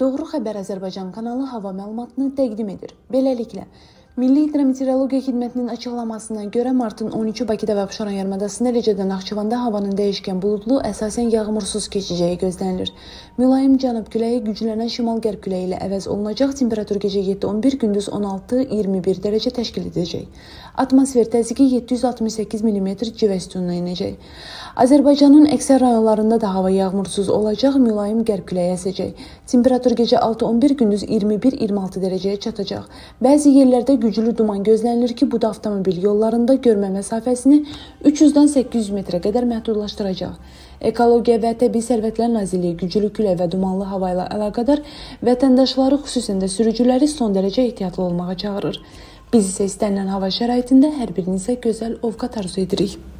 Doğru Xəbər Azərbaycan kanalı hava məlumatını təqdim edir. Beləliklə, Milli Hidrometeorologiya Xidmətinin açıqlamasına göre martın 13-ü Bakıda və Abşeron yarımadasında, eləcə də Naxçıvanda havanın dəyişkən buludlu, əsasən yağmursuz keçəcəyi gözlənilir. Mülayim cənab küləyi güclənən şimal-qərb küləyi ilə əvəz olunacaq, temperatur gecə 7-11, gündüz 16-21 dərəcə təşkil edəcək. Atmosfer təzyiqi 768 mm civə sütununa inəcək. Azərbaycanın əksər rayonlarında da hava yağmursuz olacaq, mülayim qərb küləyi əsəcək. Temperatur gecə 6-11, gündüz 21-26 dərəcəyə çatacaq. Bəzi yerlərdə güclü duman gözlənilir ki, bu da avtomobil yollarında görmə məsafəsini 300-dən 800 metrə qədər məhdudlaşdıracaq. Ekologiya ve tabi servetler naziliyi güclü külə və dumanlı hava ilə əlaqədar vətəndaşları, xüsusən də sürücüləri son dərəcə ehtiyatlı olmağa çağırır. Biz isə istənilən hava şəraitində hər birinizə gözəl ovqat arzu edirik.